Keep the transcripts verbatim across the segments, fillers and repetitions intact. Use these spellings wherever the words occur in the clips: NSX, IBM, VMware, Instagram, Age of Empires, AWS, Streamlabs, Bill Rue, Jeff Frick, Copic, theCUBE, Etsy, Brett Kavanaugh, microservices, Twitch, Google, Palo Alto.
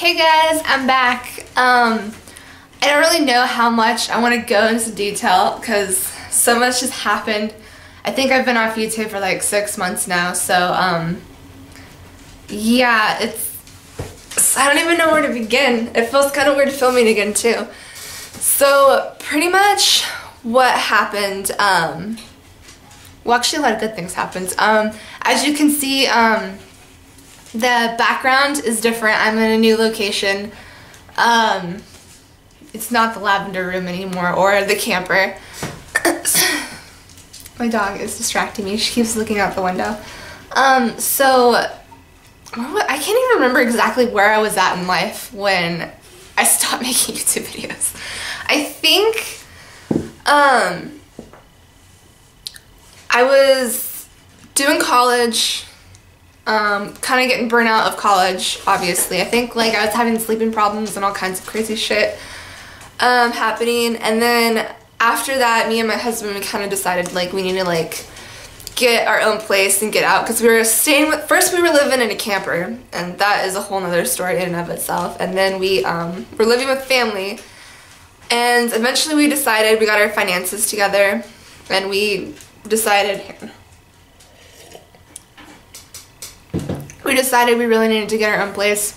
Hey guys, I'm back. Um, I don't really know how much I want to go into detail because so much has happened. I think I've been off YouTube for like six months now, so um, yeah, it's, I don't even know where to begin. It feels kind of weird filming again too. So pretty much what happened, um, well actually a lot of good things happened. Um, as you can see, um, the background is different. I'm in a new location. Um, it's not the lavender room anymore or the camper. My dog is distracting me. She keeps looking out the window. Um, so I can't even remember exactly where I was at in life when I stopped making YouTube videos. I think um, I was doing college. Um, kind of getting burnt out of college, obviously. I think like I was having sleeping problems and all kinds of crazy shit um, happening, and then after that me and my husband, we kind of decided like we need to like get our own place and get out, because we were staying with, first we were living in a camper, and that is a whole nother story in and of itself, and then we um, were living with family, and eventually we decided, we got our finances together and we decided We decided we really needed to get our own place.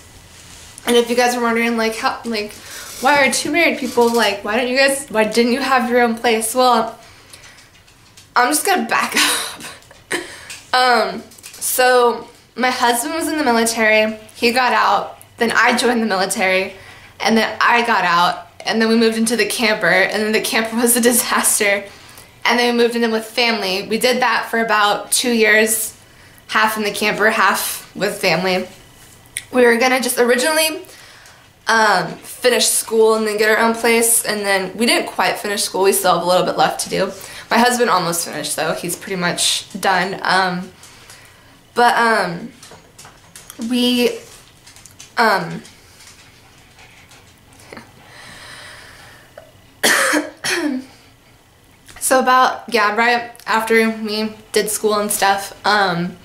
And if you guys were wondering like how, like why are two married people like why don't you guys why didn't you have your own place? Well, I'm just gonna back up. um, so my husband was in the military, he got out, then I joined the military, and then I got out, and then we moved into the camper, and then the camper was a disaster, and then we moved in with family. We did that for about two years. Half in the camper, half with family. We were gonna just originally um, finish school and then get our own place, and then we didn't quite finish school. We still have a little bit left to do. My husband almost finished though. He's pretty much done. Um, but um, we, um, so about, yeah, right after we did school and stuff, um,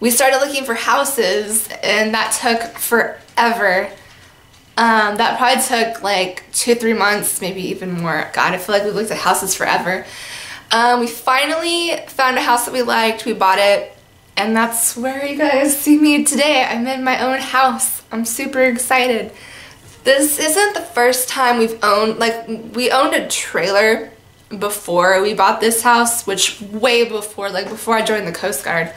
we started looking for houses, and that took forever. Um, that probably took like two, three months, maybe even more. God, I feel like we looked at houses forever. Um, we finally found a house that we liked, we bought it, and that's where you guys see me today. I'm in my own house. I'm super excited. This isn't the first time we've owned, like we owned a trailer before we bought this house, which way before, like before I joined the Coast Guard.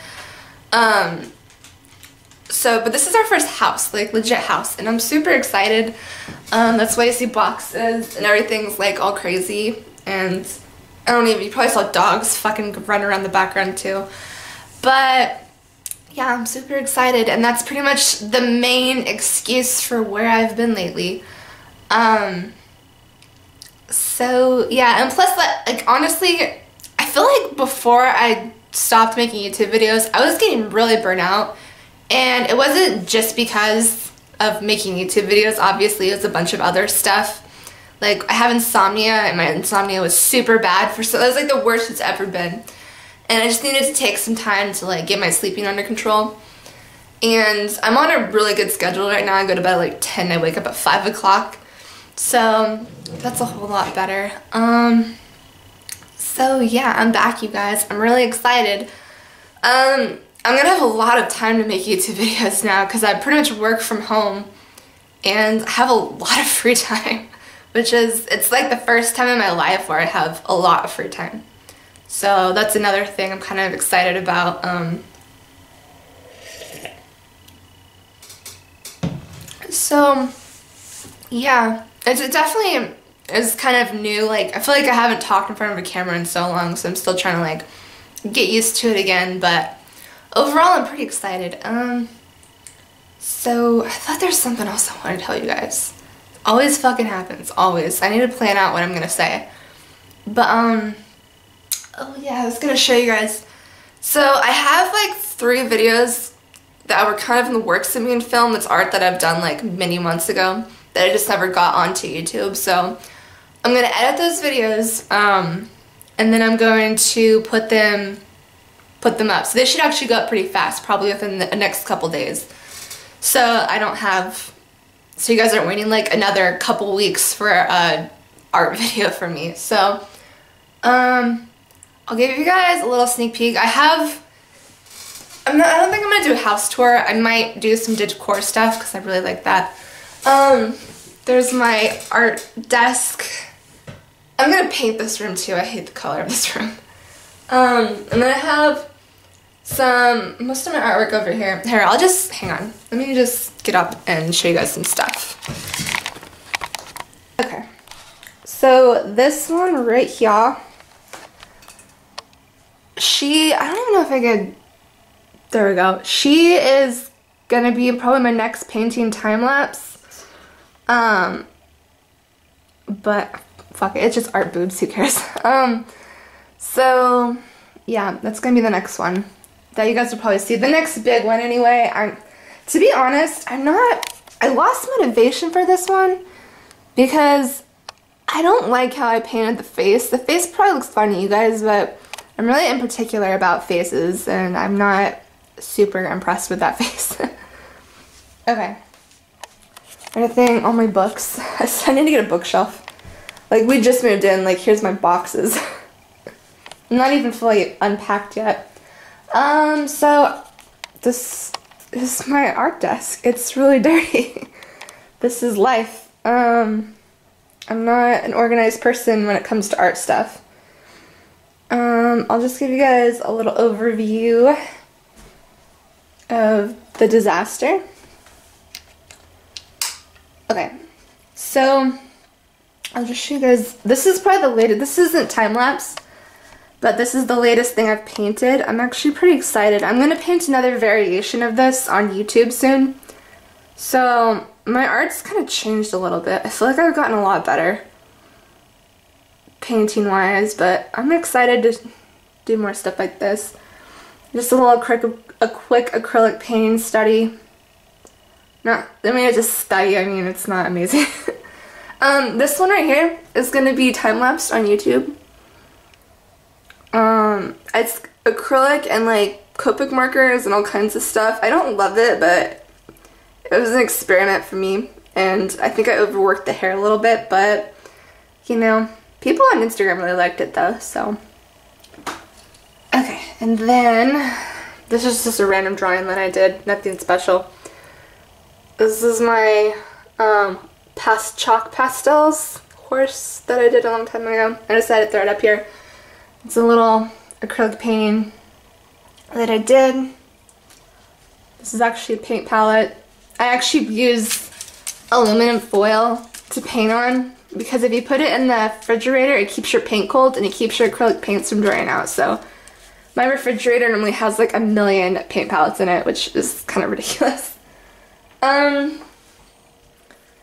Um, so, but this is our first house, like legit house, and I'm super excited. Um, that's why you see boxes and everything's like all crazy, and I don't even, you probably saw dogs fucking run around the background too. But yeah, I'm super excited, and that's pretty much the main excuse for where I've been lately. Um, so yeah, and plus like honestly, I feel like before I stopped making YouTube videos, I was getting really burnt out, and it wasn't just because of making YouTube videos, obviously it was a bunch of other stuff. Like I have insomnia, and my insomnia was super bad for so that was like the worst it's ever been, and I just needed to take some time to like get my sleeping under control. And I'm on a really good schedule right now. I go to bed at like ten, I wake up at five o'clock, so that's a whole lot better. um So yeah, I'm back you guys. I'm really excited. Um, I'm gonna have a lot of time to make YouTube videos now because I pretty much work from home and have a lot of free time, which is, it's like the first time in my life where I have a lot of free time. So that's another thing I'm kind of excited about. Um, so yeah, it's definitely, it's kind of new. Like I feel like I haven't talked in front of a camera in so long, so I'm still trying to like get used to it again, but overall I'm pretty excited. Um, so I thought there's something else I wanted to tell you guys. Always fucking happens, always. I need to plan out what I'm gonna say. But um, oh yeah, I was gonna show you guys. So I have like three videos that were kind of in the works of me in film. That's art that I've done like many months ago that I just never got onto YouTube. So I'm gonna edit those videos, um, and then I'm going to put them put them up. So they should actually go up pretty fast, probably within the next couple days. So I don't have so you guys aren't waiting like another couple weeks for a art video from me. So um, I'll give you guys a little sneak peek. I have, I'm not, I don't think I'm going to do a house tour. I might do some decor stuff because I really like that. Um, there's my art desk. I'm going to paint this room too. I hate the color of this room. Um, and then I have some, most of my artwork over here. Here, I'll just, hang on. Let me just get up and show you guys some stuff. Okay. So this one right here, she, I don't even know if I could, there we go. She is going to be probably my next painting time lapse. Um, but fuck it, it's just art boobs, who cares? Um, so yeah, that's gonna be the next one that you guys will probably see. The next big one anyway. I'm, to be honest, I'm not, I lost motivation for this one because I don't like how I painted the face. The face probably looks fun to you guys, but I'm really in particular about faces and I'm not super impressed with that face. Okay. Anything on my books? I need to get a bookshelf. Like, we just moved in, like, here's my boxes. I'm not even fully unpacked yet. Um, so, this is my art desk. It's really dirty. This is life. Um, I'm not an organized person when it comes to art stuff. Um, I'll just give you guys a little overview of the disaster. Okay, so I'll just show you guys, this is probably the latest, this isn't time-lapse, but this is the latest thing I've painted. I'm actually pretty excited. I'm going to paint another variation of this on YouTube soon. So my art's kind of changed a little bit. I feel like I've gotten a lot better painting-wise, but I'm excited to do more stuff like this. Just a little quick, a quick acrylic painting study. Not, I mean, it's just study. I mean, it's not amazing. Um, this one right here is going to be time-lapsed on YouTube. Um, it's acrylic and like Copic markers and all kinds of stuff. I don't love it, but it was an experiment for me, and I think I overworked the hair a little bit, but you know, people on Instagram really liked it though, so. Okay, and then this is just a random drawing that I did, nothing special. This is my, um... past chalk pastels horse that I did a long time ago. I decided to throw it up here. It's a little acrylic painting that I did. This is actually a paint palette. I actually use aluminum foil to paint on because if you put it in the refrigerator, it keeps your paint cold and it keeps your acrylic paints from drying out. So my refrigerator normally has like a million paint palettes in it, which is kind of ridiculous. Um.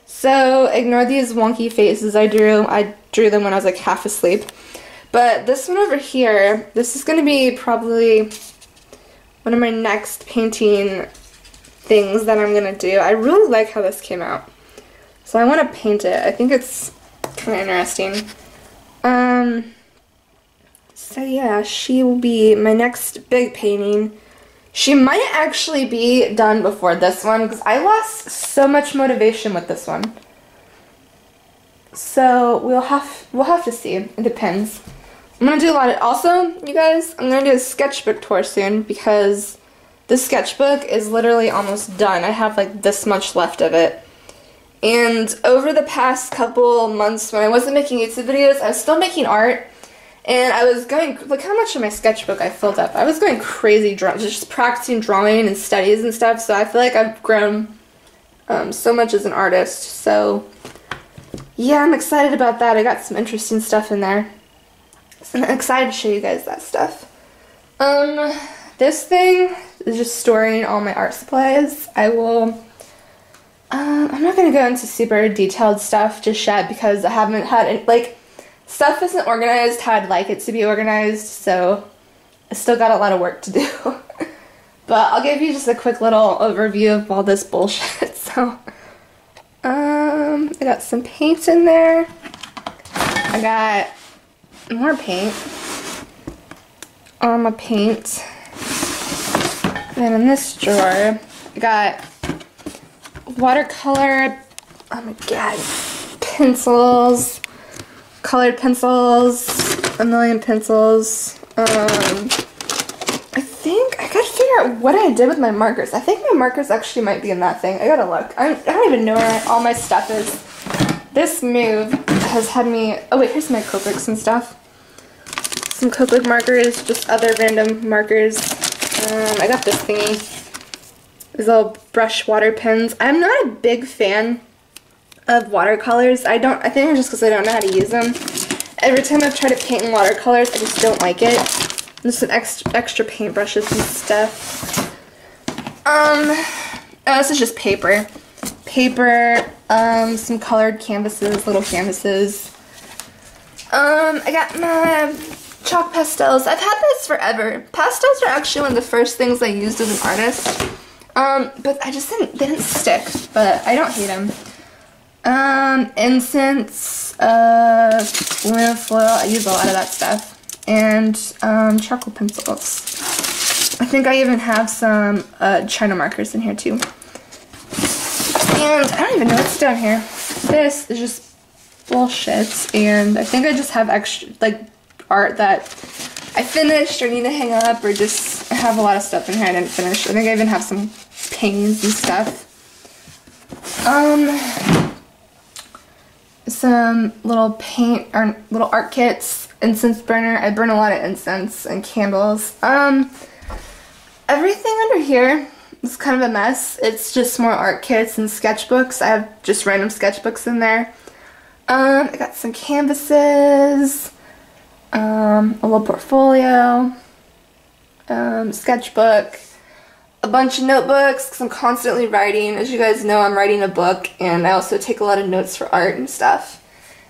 So ignore these wonky faces I drew. I drew them when I was like half asleep. But this one over here, this is going to be probably one of my next painting things that I'm going to do. I really like how this came out. So I want to paint it. I think it's kind of interesting. Um, so yeah, she will be my next big painting. She might actually be done before this one because I lost so much motivation with this one. So we'll have we'll have to see. It depends. I'm gonna do a lot of, also, you guys, I'm gonna do a sketchbook tour soon because this sketchbook is literally almost done. I have like this much left of it. And over the past couple months when I wasn't making YouTube videos, I was still making art. And I was going, look how much of my sketchbook I filled up. I was going crazy, just practicing drawing and studies and stuff, so I feel like I've grown um, so much as an artist. So yeah, I'm excited about that. I got some interesting stuff in there. So I'm excited to show you guys that stuff. Um, this thing is just storing all my art supplies. I will, um, I'm not going to go into super detailed stuff just yet because I haven't had, any, like, stuff isn't organized how I'd like it to be organized, so I still got a lot of work to do. But I'll give you just a quick little overview of all this bullshit. So, um, I got some paint in there. I got more paint. All my paint. And in this drawer, I got watercolor oh my god, pencils, colored pencils, a million pencils. Um, I think I gotta figure out what I did with my markers. I think my markers actually might be in that thing. I gotta look. I, I don't even know where all my stuff is. This move has had me, oh wait, here's my Copics and stuff. Some Copic markers, just other random markers. Um, I got this thingy, these little brush water pens. I'm not a big fan of watercolors. I don't, I think it's just because I don't know how to use them. Every time I've tried to paint in watercolors, I just don't like it. Just some extra, extra paint brushes and stuff. Um, oh, this is just paper. Paper, um, some colored canvases, little canvases. Um, I got my chalk pastels. I've had this forever. Pastels are actually one of the first things I used as an artist. Um, but I just didn't, they didn't stick, but I don't hate them. Um, incense, uh, aluminum foil, I use a lot of that stuff. And, um, charcoal pencils. I think I even have some, uh, China markers in here too. And I don't even know what's down here. This is just bullshit. And I think I just have extra, like, art that I finished or need to hang up, or just I have a lot of stuff in here I didn't finish. I think I even have some paintings and stuff. Um, some little paint or little art kits, incense burner. I burn a lot of incense and candles. Um, everything under here. It's kind of a mess. It's just more art kits and sketchbooks. I have just random sketchbooks in there. Um, I got some canvases, um, a little portfolio, um, sketchbook, a bunch of notebooks because I'm constantly writing. As you guys know, I'm writing a book, and I also take a lot of notes for art and stuff.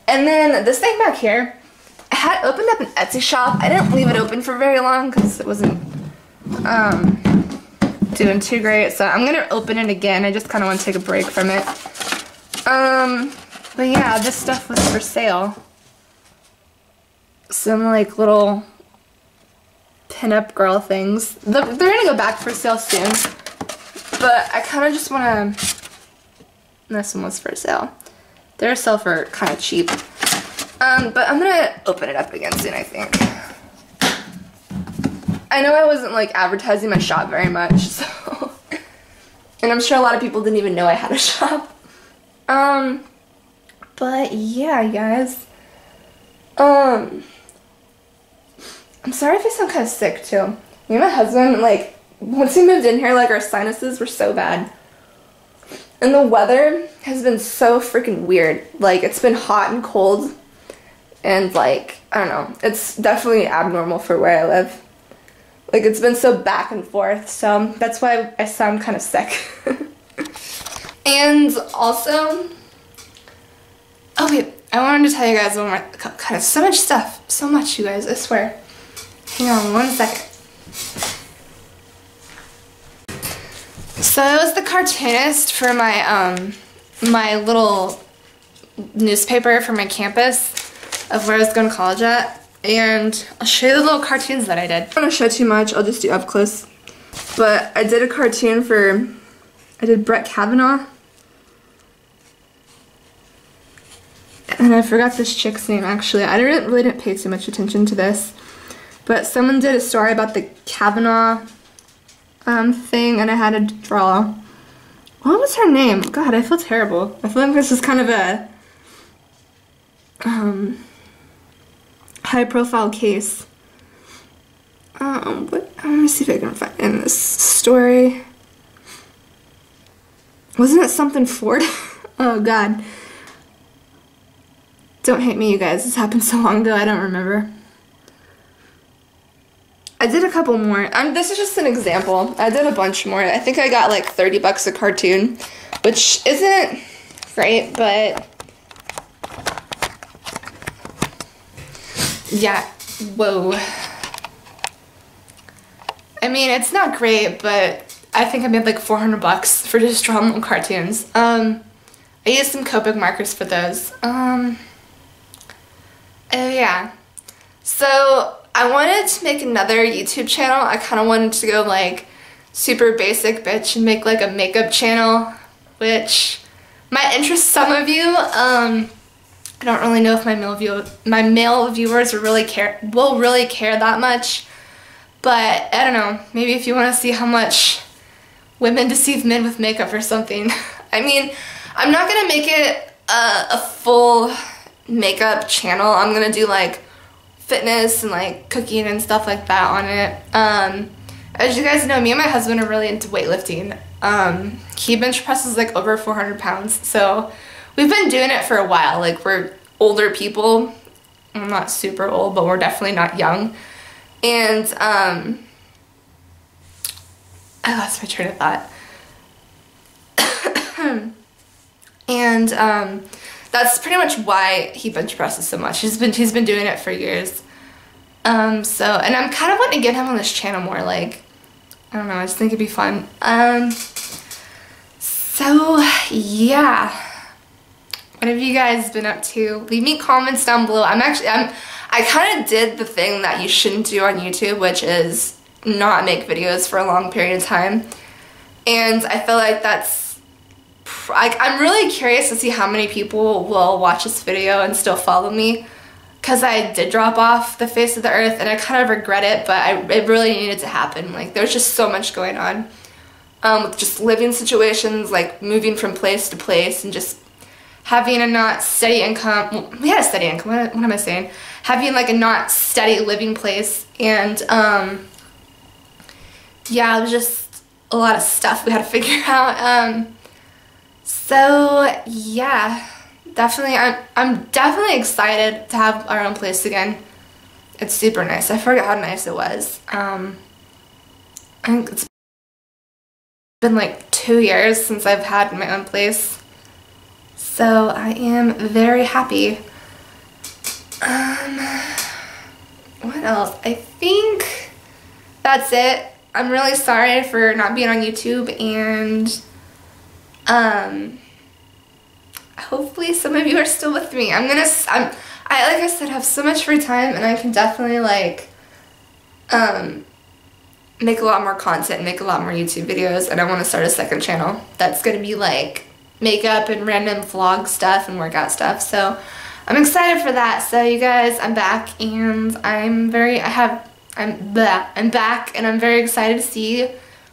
And then this thing back here, I had opened up an Etsy shop. I didn't leave it open for very long because it wasn't... Um, doing too great, so I'm gonna open it again. I just kind of want to take a break from it. Um, but yeah, this stuff was for sale. Some like little pinup girl things. They're gonna go back for sale soon, but I kind of just want to. This one was for sale. They're sale for kind of cheap. Um, but I'm gonna open it up again soon, I think. I know I wasn't like advertising my shop very much, so and I'm sure a lot of people didn't even know I had a shop. Um, but yeah, guys. Um, I'm sorry if I sound kind of sick too. Me and my husband, like, once we moved in here, like, our sinuses were so bad, and the weather has been so freaking weird. Like, it's been hot and cold, and like, I don't know. It's definitely abnormal for where I live. Like, it's been so back and forth, so that's why I sound kind of sick. And also, okay, I wanted to tell you guys one more, kind of so much stuff, so much, you guys, I swear. Hang on one second. So I was the cartoonist for my, um, my little newspaper for my campus of where I was going to college at. And I'll show you the little cartoons that I did. I don't want to show too much, I'll just do up close. But I did a cartoon for, I did Brett Kavanaugh. And I forgot this chick's name, actually. I didn't, really didn't pay too much attention to this. But someone did a story about the Kavanaugh um, thing, and I had to draw. What was her name? God, I feel terrible. I feel like this is kind of a... Um... high-profile case. Um, what, let me see if I can find in this story. Wasn't it something Ford? Oh God. Don't hate me, you guys. This happened so long ago. I don't remember. I did a couple more. Um, this is just an example. I did a bunch more. I think I got like thirty bucks a cartoon, which isn't great, but. Yeah, whoa. I mean, it's not great, but I think I made like four hundred bucks for just drawing little cartoons. Um, I used some Copic markers for those. Um, oh yeah. So I wanted to make another YouTube channel. I kind of wanted to go like super basic bitch and make like a makeup channel, which might interest some of you. Um, I don't really know if my male view my male viewers will really care will really care that much, but I don't know. Maybe if you want to see how much women deceive men with makeup or something. I mean, I'm not gonna make it a, a full makeup channel. I'm gonna do like fitness and like cooking and stuff like that on it. Um, as you guys know, me and my husband are really into weightlifting. Um, he bench presses like over four hundred pounds, so we've been doing it for a while. Like, we're older people. I'm not super old, but we're definitely not young. And um, I lost my train of thought. And um, that's pretty much why he bench presses so much. He's been he's been doing it for years. Um, so, and I'm kind of wanting to get him on this channel more. Like, I don't know. I just think it'd be fun. Um, so yeah. What have you guys been up to? Leave me comments down below. I'm actually, I'm, I kind of did the thing that you shouldn't do on YouTube, which is not make videos for a long period of time. And I feel like that's, like, I'm really curious to see how many people will watch this video and still follow me, because I did drop off the face of the earth and I kind of regret it, but I, it really needed to happen. Like, there's just so much going on um, with just living situations, like moving from place to place and just having a not steady income. Well, we had a steady income, what, what am I saying? Having like a not steady living place, and um, yeah, it was just a lot of stuff we had to figure out. Um, so yeah, definitely, I'm, I'm definitely excited to have our own place again. It's super nice. I forgot how nice it was. Um, I think it's been like two years since I've had my own place. So I am very happy. Um, what else? I think that's it. I'm really sorry for not being on YouTube, and um, hopefully some of you are still with me. I'm gonna, I'm, I like I said, have so much free time, and I can definitely like um, make a lot more content, make a lot more YouTube videos, and I want to start a second channel that's gonna be like makeup and random vlog stuff and workout stuff. So I'm excited for that. So you guys, I'm back, and I'm very, I have, I'm, bleh, I'm back, and I'm very excited to see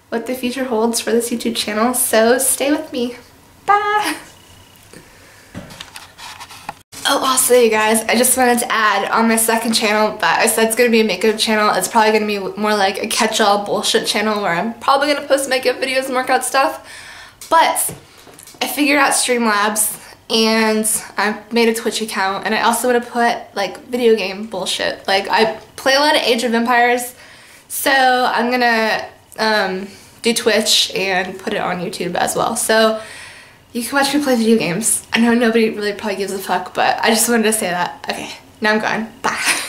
what the future holds for this YouTube channel. So stay with me. Bye. Oh, also you guys, I just wanted to add on my second channel that I said it's going to be a makeup channel. It's probably going to be more like a catch-all bullshit channel where I'm probably going to post makeup videos and workout stuff. But I figured out Streamlabs, and I made a Twitch account, and I also would have put like video game bullshit. Like, I play a lot of Age of Empires, so I'm gonna um, do Twitch and put it on YouTube as well. So you can watch me play video games. I know nobody really probably gives a fuck, but I just wanted to say that. Okay, now I'm gone. Bye.